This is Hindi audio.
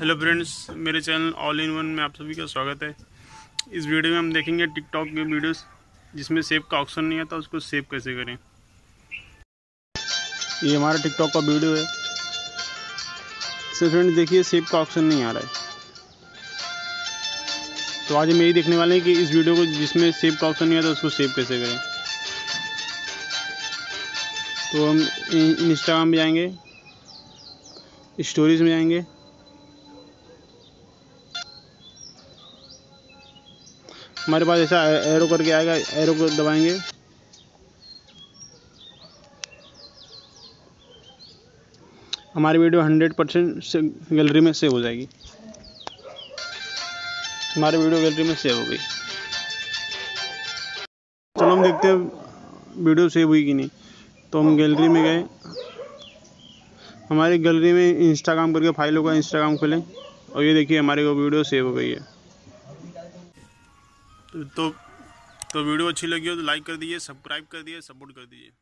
हेलो फ्रेंड्स, मेरे चैनल ऑल इन वन में आप सभी का स्वागत है। इस वीडियो में हम देखेंगे टिकटॉक के वीडियोस जिसमें सेव का ऑप्शन नहीं आता, उसको सेव कैसे करें। ये हमारा टिकटॉक का वीडियो है। सो फ्रेंड्स, देखिए सेव का ऑप्शन नहीं आ रहा है, तो आज हम यही देखने वाले हैं कि इस वीडियो को जिसमें सेव का ऑप्शन नहीं आता उसको सेव कैसे करें। तो हम इंस्टाग्राम में जाएंगे, स्टोरीज में जाएंगे, हमारे पास ऐसा एरो करके आएगा, एरो को दबाएंगे। हमारी वीडियो 100% से गैलरी में सेव हो जाएगी। हमारी वीडियो गैलरी में सेव हो गई। चलो हम देखते हैं वीडियो सेव हुई कि नहीं। तो हम गैलरी में गए, हमारी गैलरी में इंस्टाग्राम करके फाइल होगा, इंस्टाग्राम खोलें और ये देखिए हमारी वो वीडियो सेव हो गई है। तो वीडियो अच्छी लगी हो तो लाइक कर दीजिए, सब्सक्राइब कर दीजिए, सपोर्ट कर दीजिए।